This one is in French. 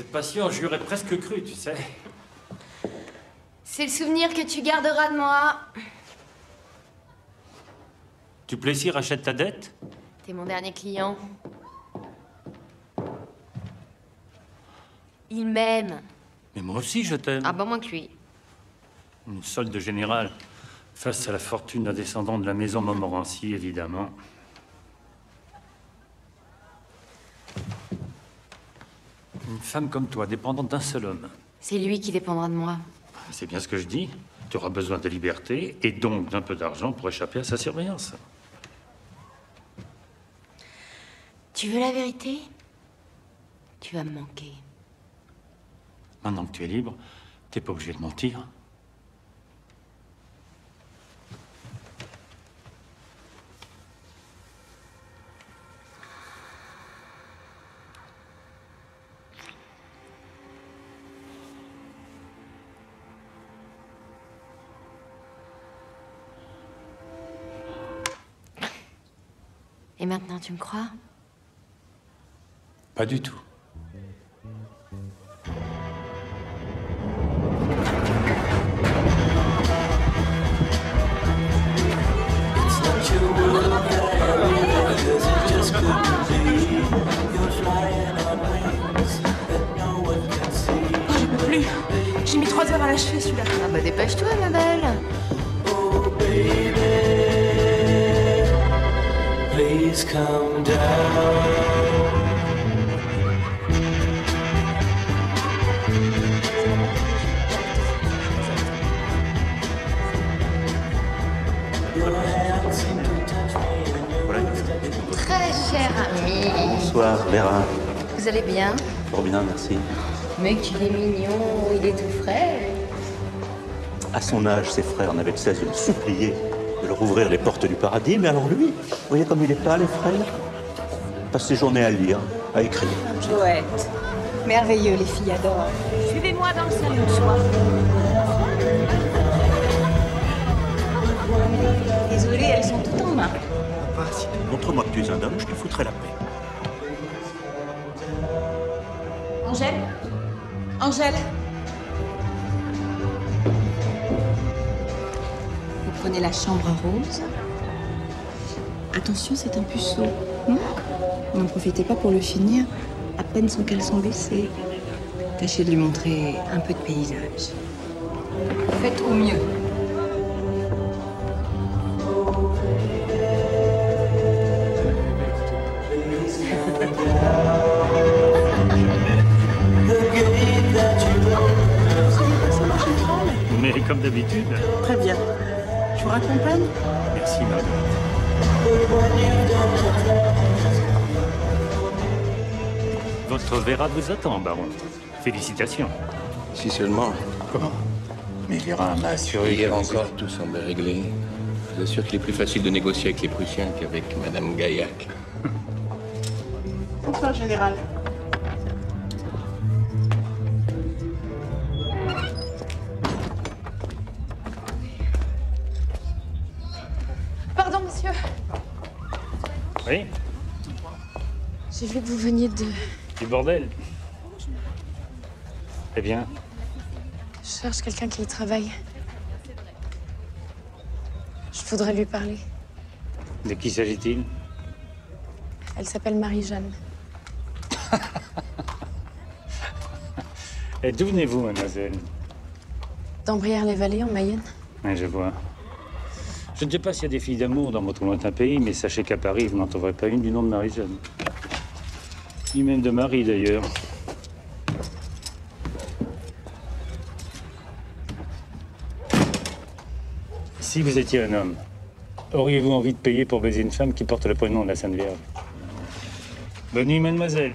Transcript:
Cette passion, je l'aurais presque cru, tu sais. C'est le souvenir que tu garderas de moi. Tu plaisir, achète ta dette. T'es mon dernier client. Il m'aime. Mais moi aussi, je t'aime. Ah ben, moins que lui. Une solde générale face à la fortune d'un descendant de la maison Montmorency, évidemment. Une femme comme toi, dépendante d'un seul homme. C'est lui qui dépendra de moi. C'est bien ce que je dis. Tu auras besoin de liberté et donc d'un peu d'argent pour échapper à sa surveillance. Tu veux la vérité? Tu vas me manquer. Maintenant que tu es libre, t'es pas obligé de mentir. Et maintenant, tu me crois? Pas du tout. J'ai mis 3 heures à l'achever, celui-là. Ah bah dépêche-toi, ma belle. Oh baby, please come down. Très cher ami. Bonsoir, Vera. Vous allez bien? Fort bien, merci. Mec, il est mignon, il est tout frais. À son âge, ses frères n'avaient de cesse de le supplier de leur ouvrir les portes du paradis, mais alors lui, vous voyez comme il est pâle, les frères. Passe ses journées à lire, à écrire. Un poète. Merveilleux, les filles adorent. Suivez-moi dans le salon ce soir. Désolée, elles sont toutes en main. Montre-moi que tu es un homme, je te foutrai la paix. Angèle ? Angèle, vous prenez la chambre à Rose. Attention, c'est un puceau. N'en profitez pas pour le finir. À peine son caleçon baissé. Tâchez de lui montrer un peu de paysage. Faites au mieux. Comme d'habitude. Très bien. Je vous raccompagne? Merci, Marguerite. Votre Vera vous attend, baron. Félicitations. Si seulement. Comment? Mais Vera m'a assuré hier encore, tout semblait réglé. Je vous assure qu'il est plus facile de négocier avec les Prussiens qu'avec Madame Gaillac. Bonsoir, général. Oui. J'ai vu que vous veniez de... Du bordel. Eh bien. Je cherche quelqu'un qui y travaille. Je voudrais lui parler. De qui s'agit-il? Elle s'appelle Marie-Jeanne. Et d'où venez-vous, mademoiselle? D'Ambrières-les-Vallées, en Mayenne. Oui, je vois. Je ne sais pas s'il y a des filles d'amour dans votre lointain pays, mais sachez qu'à Paris, vous n'en trouverez pas une du nom de Marie-Jeanne. Ni même de Marie, d'ailleurs. Si vous étiez un homme, auriez-vous envie de payer pour baiser une femme qui porte le prénom de la Sainte Vierge? Bonne nuit, mademoiselle.